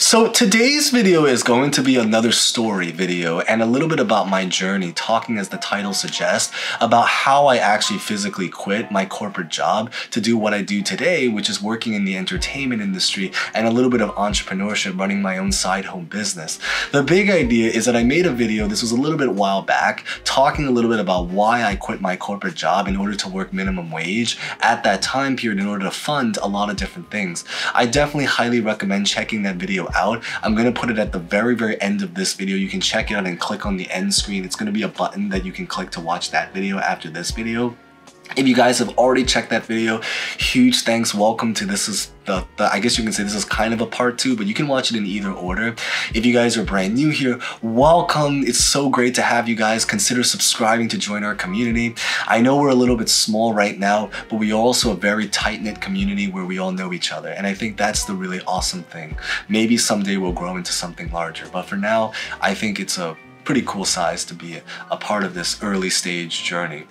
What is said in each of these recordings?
So today's video is going to be another story video and a little bit about my journey, talking, as the title suggests, about how I actually physically quit my corporate job to do what I do today, which is working in the entertainment industry and a little bit of entrepreneurship, running my own side home business. The big idea is that I made a video, this was a little bit while back, talking a little bit about why I quit my corporate job in order to work minimum wage at that time period in order to fund a lot of different things. I definitely highly recommend checking that video out. I'm going to put it at the very end of this video. You can check it out and click on the end screen. It's going to be a button that you can click to watch that video after this video. If you guys have already checked that video, huge thanks. Welcome to this. Is I guess you can say this is kind of a part two, but you can watch it in either order. If you guys are brand new here, welcome. It's so great to have you guys. Consider subscribing to join our community. I know we're a little bit small right now, but we are also a very tight-knit community where we all know each other. And I think that's the really awesome thing. Maybe someday we'll grow into something larger, but for now, I think it's a pretty cool size to be a part of this early stage journey.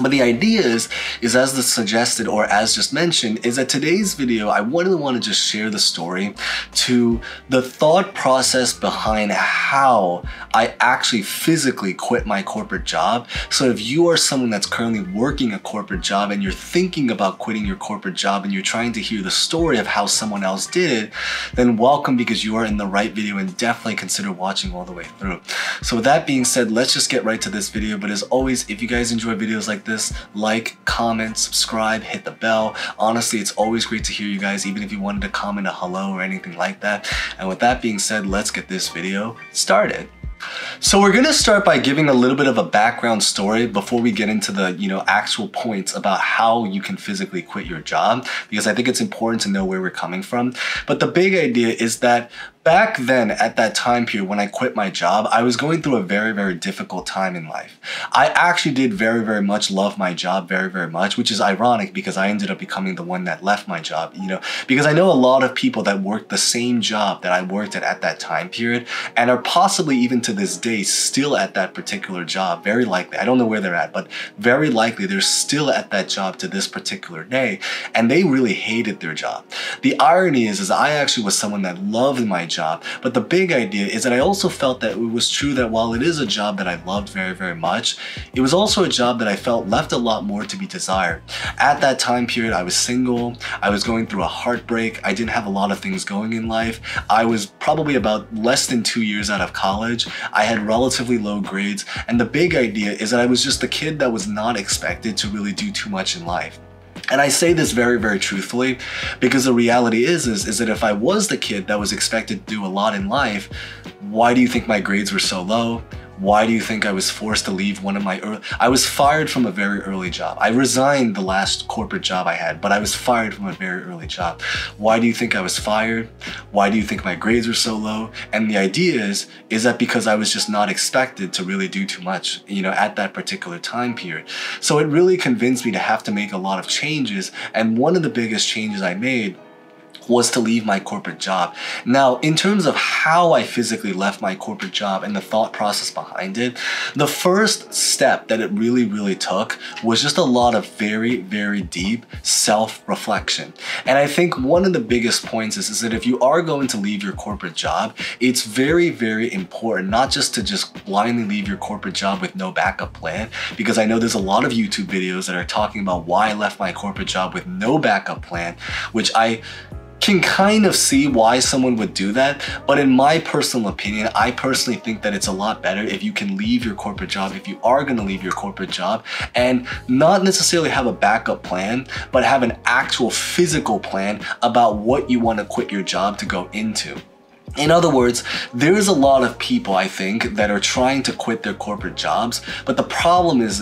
But the idea is as the suggested, or as just mentioned, is that today's video, I really want to just share the story to the thought process behind how I actually physically quit my corporate job. So if you are someone that's currently working a corporate job and you're thinking about quitting your corporate job and you're trying to hear the story of how someone else did it, then welcome, because you are in the right video, and definitely consider watching all the way through. So with that being said, let's just get right to this video. But as always, if you guys enjoy videos like this, like, comment, subscribe, hit the bell. Honestly, it's always great to hear you guys, even if you wanted to comment a hello or anything like that. And with that being said, let's get this video started. So we're going to start by giving a little bit of a background story before we get into the, actual points about how you can physically quit your job, because I think it's important to know where we're coming from. But the big idea is that back then, at that time period, when I quit my job, I was going through a very difficult time in life. I actually did very much love my job very much, which is ironic because I ended up becoming the one that left my job, because I know a lot of people that worked the same job that I worked at that time period and are possibly even to this day still at that particular job, very likely. I don't know where they're at, but very likely they're still at that job to this particular day, and they really hated their job. The irony is I actually was someone that loved my job, but the big idea is that I also felt that it was true that while it is a job that I loved very much, it was also a job that I felt left a lot more to be desired. At that time period, I was single, I was going through a heartbreak, I didn't have a lot of things going in life, I was probably about less than 2 years out of college, I had relatively low grades, and the big idea is that I was just the kid that was not expected to really do too much in life. And I say this very truthfully, because the reality is that if I was the kid that was expected to do a lot in life, why do you think my grades were so low? Why do you think I was forced to leave one of my I was fired from a very early job. I resigned the last corporate job I had, but I was fired from a very early job. Why do you think I was fired? Why do you think my grades were so low? And the idea is that because I was just not expected to really do too much, at that particular time period. So it really convinced me to have to make a lot of changes. And one of the biggest changes I made was to leave my corporate job. Now, in terms of how I physically left my corporate job and the thought process behind it, the first step that it really took was just a lot of very deep self-reflection. And I think one of the biggest points is that if you are going to leave your corporate job, it's very important not just to just blindly leave your corporate job with no backup plan, because I know there's a lot of YouTube videos that are talking about why I left my corporate job with no backup plan, which I can kind of see why someone would do that. But in my personal opinion, I personally think that it's a lot better if you can leave your corporate job, if you are gonna leave your corporate job, and not necessarily have a backup plan, but have an actual physical plan about what you wanna quit your job to go into. In other words, there is a lot of people, I think, that are trying to quit their corporate jobs, but the problem is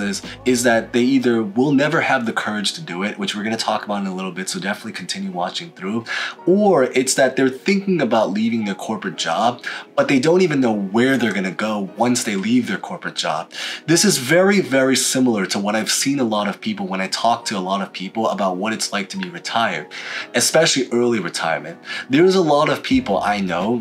that they either will never have the courage to do it, which we're going to talk about in a little bit, so definitely continue watching through, or it's that they're thinking about leaving their corporate job, but they don't even know where they're going to go once they leave their corporate job. This is very similar to what I've seen a lot of people when I talk to a lot of people about what it's like to be retired, especially early retirement. There's a lot of people I know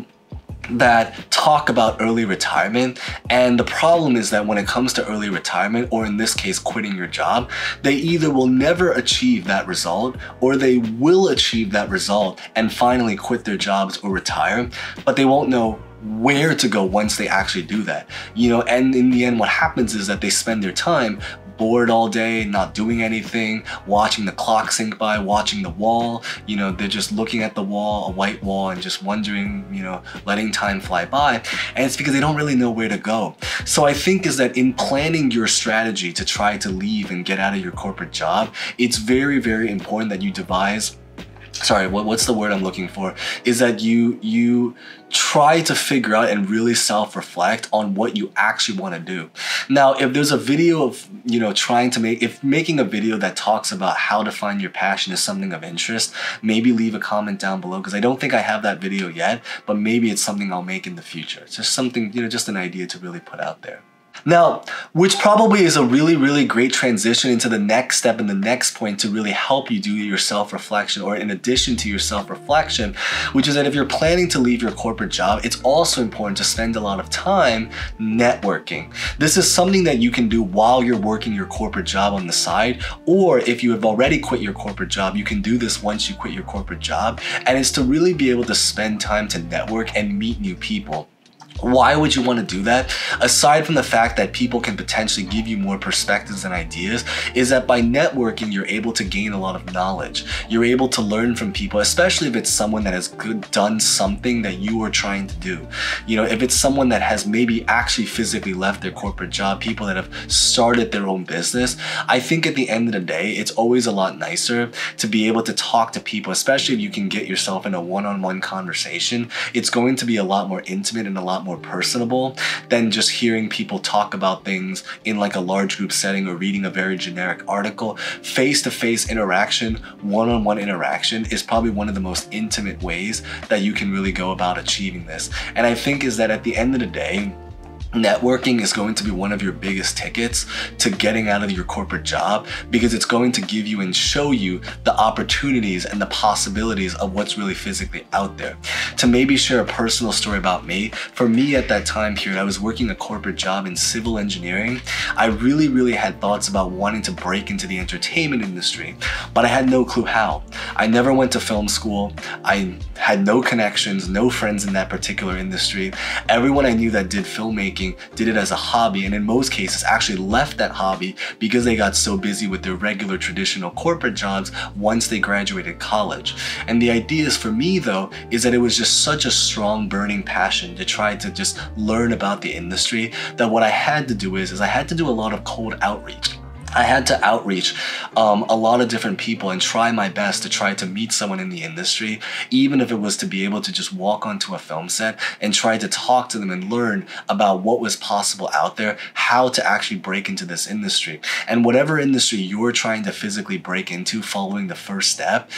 that talk about early retirement, and the problem is that when it comes to early retirement, or in this case quitting your job, they either will never achieve that result, or they will achieve that result and finally quit their jobs or retire, but they won't know where to go once they actually do that, you know. And in the end, what happens is that they spend their time bored all day, not doing anything, watching the clock sink by, watching the wall. You know, they're just looking at the wall, a white wall, and just wondering, you know, letting time fly by. And it's because they don't really know where to go. So I think is that in planning your strategy to try to leave and get out of your corporate job, it's very, very important that you devise, sorry, what's the word I'm looking for? Is that you try to figure out and really self-reflect on what you actually want to do. Now, if there's a video of, you know, if making a video that talks about how to find your passion is something of interest, maybe leave a comment down below, because I don't think I have that video yet, but maybe it's something I'll make in the future. It's just something, you know, just an idea to really put out there. Now, which probably is a really, really great transition into the next step and the next point to really help you do your self-reflection, or in addition to your self-reflection, which is that if you're planning to leave your corporate job, it's also important to spend a lot of time networking. This is something that you can do while you're working your corporate job on the side, or if you have already quit your corporate job, you can do this once you quit your corporate job, and it's to really be able to spend time to network and meet new people. Why would you want to do that? Aside from the fact that people can potentially give you more perspectives and ideas, is that by networking, you're able to gain a lot of knowledge. You're able to learn from people, especially if it's someone that has done something that you are trying to do. You know, if it's someone that has maybe actually physically left their corporate job, people that have started their own business, I think at the end of the day, it's always a lot nicer to be able to talk to people, especially if you can get yourself in a one-on-one conversation. It's going to be a lot more intimate and a lot more personable than just hearing people talk about things in like a large group setting or reading a very generic article. Face-to-face interaction, one-on-one interaction is probably one of the most intimate ways that you can really go about achieving this. And I think is that at the end of the day, networking is going to be one of your biggest tickets to getting out of your corporate job, because it's going to give you and show you the opportunities and the possibilities of what's really physically out there. To maybe share a personal story about me, for me at that time period, I was working a corporate job in civil engineering. I really, really had thoughts about wanting to break into the entertainment industry, but I had no clue how. I never went to film school. I had no connections, no friends in that particular industry. Everyone I knew that did filmmaking did it as a hobby, and in most cases actually left that hobby because they got so busy with their regular traditional corporate jobs once they graduated college. And the idea for me though is that it was just such a strong burning passion to try to just learn about the industry, that what I had to do is I had to do a lot of cold outreach. I had to outreach a lot of different people and try my best to try to meet someone in the industry, even if it was to be able to just walk onto a film set and try to talk to them and learn about what was possible out there, how to actually break into this industry. And whatever industry you're trying to physically break into following the first step,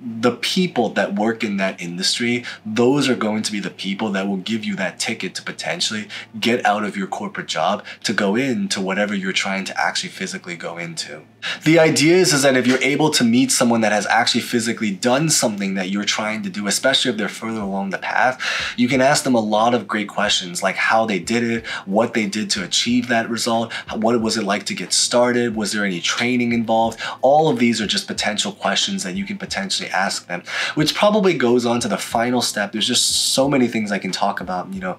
the people that work in that industry, those are going to be the people that will give you that ticket to potentially get out of your corporate job to go into whatever you're trying to actually physically go into. The idea is that if you're able to meet someone that has actually physically done something that you're trying to do, especially if they're further along the path, you can ask them a lot of great questions, like how they did it, what they did to achieve that result, what was it like to get started, was there any training involved? All of these are just potential questions that you can potentially ask them, which probably goes on to the final step. There's just so many things I can talk about, you know,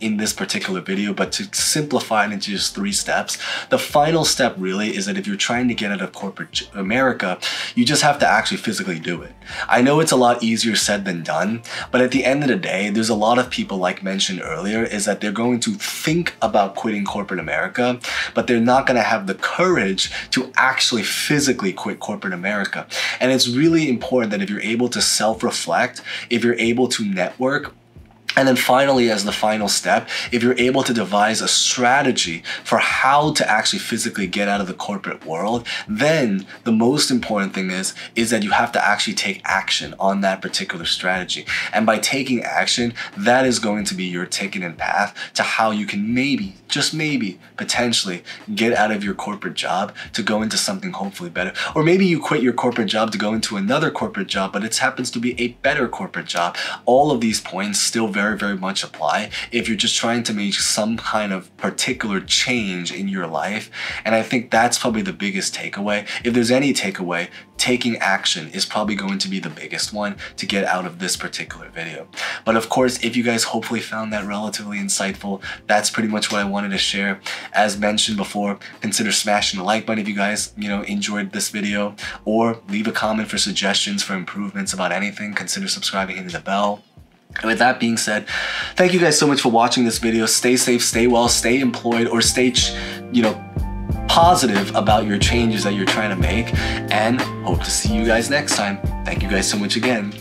in this particular video, but to simplify it into just 3 steps, the final step really is that if you're trying to get out of corporate America, you just have to actually physically do it. I know it's a lot easier said than done, but at the end of the day, there's a lot of people, like mentioned earlier, is that they're going to think about quitting corporate America, but they're not going to have the courage to actually physically quit corporate America. And it's really important that if you're able to self-reflect, if you're able to network, and then finally, as the final step, if you're able to devise a strategy for how to actually physically get out of the corporate world, then the most important thing is that you have to actually take action on that particular strategy. And by taking action, that is going to be your ticket and path to how you can maybe, just maybe, potentially get out of your corporate job to go into something hopefully better. Or maybe you quit your corporate job to go into another corporate job, but it happens to be a better corporate job. All of these points still very very much apply if you're just trying to make some kind of particular change in your life. And I think that's probably the biggest takeaway. If there's any takeaway, taking action is probably going to be the biggest one to get out of this particular video. But of course, if you guys hopefully found that relatively insightful, that's pretty much what I wanted to share. As mentioned before, consider smashing the like button if you guys, enjoyed this video, or leave a comment for suggestions for improvements about anything. Consider subscribing, hitting the bell. And with that being said, thank you guys so much for watching this video. Stay safe, stay well, stay employed, or stay, positive about your changes that you're trying to make, and hope to see you guys next time. Thank you guys so much again.